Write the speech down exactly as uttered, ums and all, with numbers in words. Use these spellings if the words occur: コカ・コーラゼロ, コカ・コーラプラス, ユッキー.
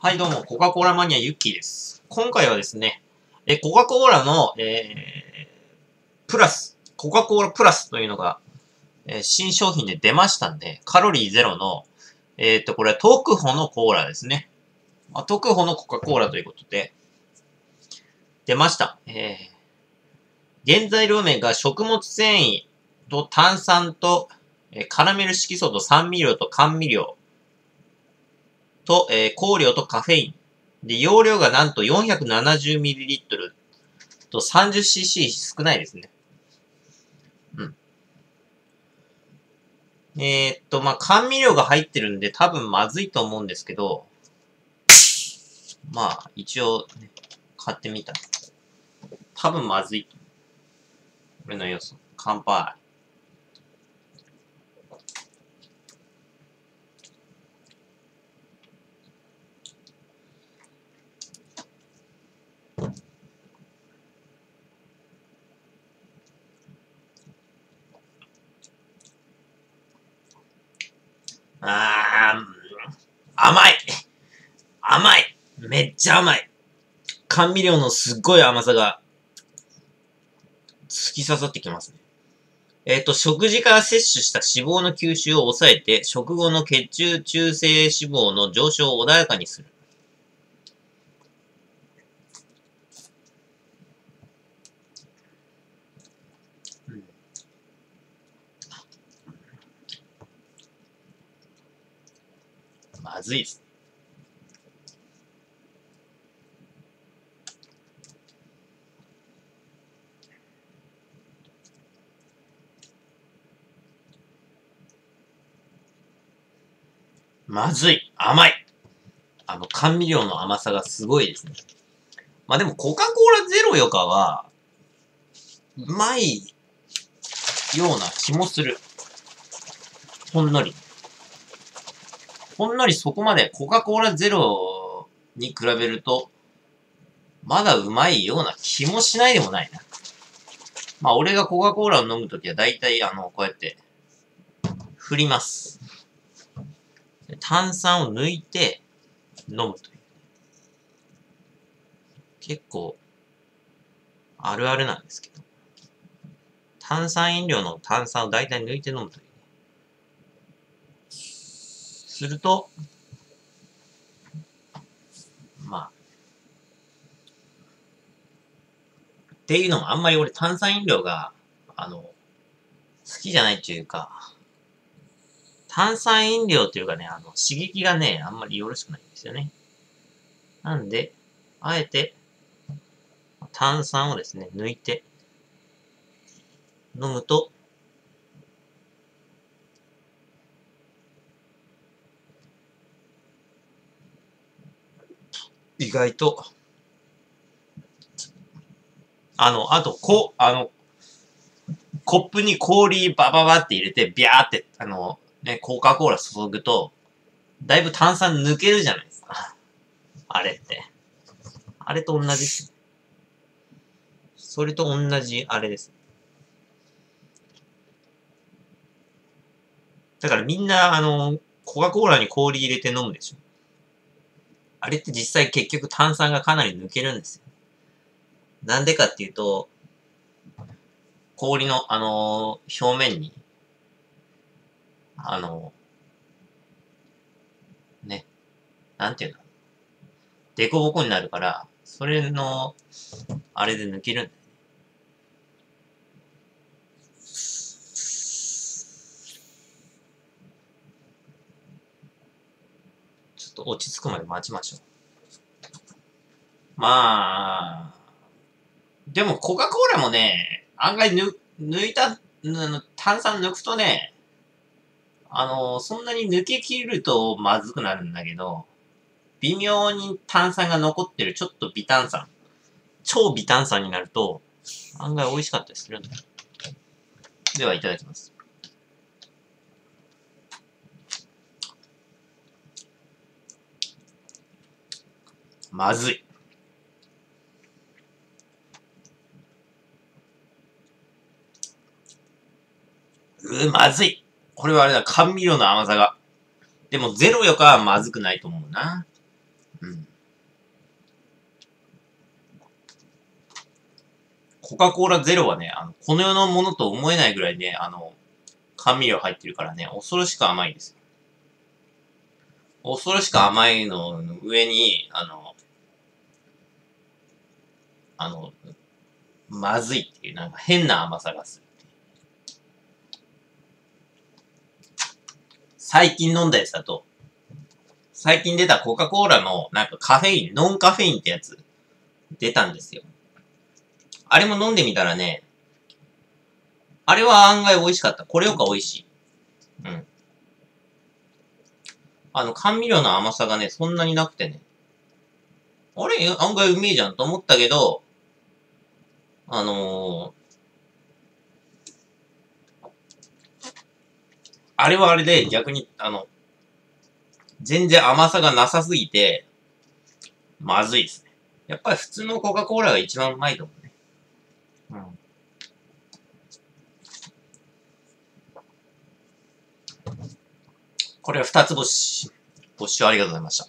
はいどうも、コカ・コーラマニアユッキーです。今回はですね、えコカ・コーラの、えー、プラス、コカ・コーラプラスというのが、えー、新商品で出ましたんで、カロリーゼロの、えー、っと、これは特保のコーラですね。まあ、特保のコカ・コーラということで、出ました。えー、原材料名が食物繊維と炭酸と、えー、カラメル色素と酸味料と甘味料、と、えー、香料とカフェイン。で、容量がなんと よんひゃくななじゅうミリリットル と さんじゅっシーシー 少ないですね。うん。えー、っと、まあ、甘味料が入ってるんで多分まずいと思うんですけど、まあ、一応、ね、買ってみた。多分まずい。これの要素。乾杯。あー、甘い甘いめっちゃ甘い。甘味料のすっごい甘さが突き刺さってきますね。えっと、食事から摂取した脂肪の吸収を抑えて、食後の血中中性脂肪の上昇を穏やかにする。まずいです。まずい。甘い。あの、甘味料の甘さがすごいですね。まあでも、コカ・コーラゼロよかは、うまいような気もする。ほんのり。ほんのりそこまでコカ・コーラゼロに比べると、まだうまいような気もしないでもないな。まあ俺がコカ・コーラを飲むときは大体あの、こうやって、振ります。炭酸を抜いて飲むという。結構、あるあるなんですけど。炭酸飲料の炭酸を大体抜いて飲むという。すると、まあ、っていうのもあんまり俺炭酸飲料が、あの、好きじゃないというか、炭酸飲料というかね、あの、刺激がね、あんまりよろしくないんですよね。なんで、あえて、炭酸をですね、抜いて、飲むと、意外と、あの、あと、こ、あの、コップに氷バババって入れて、ビャーって、あの、ね、コカ・コーラ注ぐと、だいぶ炭酸抜けるじゃないですか。あれって。あれと同じ。それと同じ、あれです。だからみんな、あの、コカ・コーラに氷入れて飲むでしょ。あれって実際結局炭酸がかなり抜けるんですよ。なんでかっていうと、氷の、あのー、表面に、あのー、ね、なんていうの、凸凹になるから、それの、あれで抜けるんだよね。落ち着くまで待ちましょう。まあ、でもコカ・コーラもね、案外ぬ抜いた、炭酸抜くとね、あの、そんなに抜け切るとまずくなるんだけど、微妙に炭酸が残ってる、ちょっと微炭酸、超微炭酸になると、案外美味しかったりするんだ。では、いただきます。まずい。うー、まずい。これはあれだ、甘味料の甘さが。でも、ゼロよかはまずくないと思うな。うん。コカ・コーラゼロはね、あの、この世のものと思えないぐらいね、あの、甘味料入ってるからね、恐ろしく甘いんですよ。恐ろしく甘いの上に、あの、あの、まずいっていう、なんか変な甘さがする。最近飲んだやつだと、最近出たコカ・コーラの、なんかカフェイン、ノンカフェインってやつ、出たんですよ。あれも飲んでみたらね、あれは案外美味しかった。これよりか美味しい。うん。あの、甘味料の甘さがね、そんなになくてね。あれ案外うめえじゃんと思ったけど、あのー、あれはあれで逆に、あの、全然甘さがなさすぎて、まずいですね。やっぱり普通のコカ・コーラが一番うまいと思う。うん、これは二つ星。ご視聴ありがとうございました。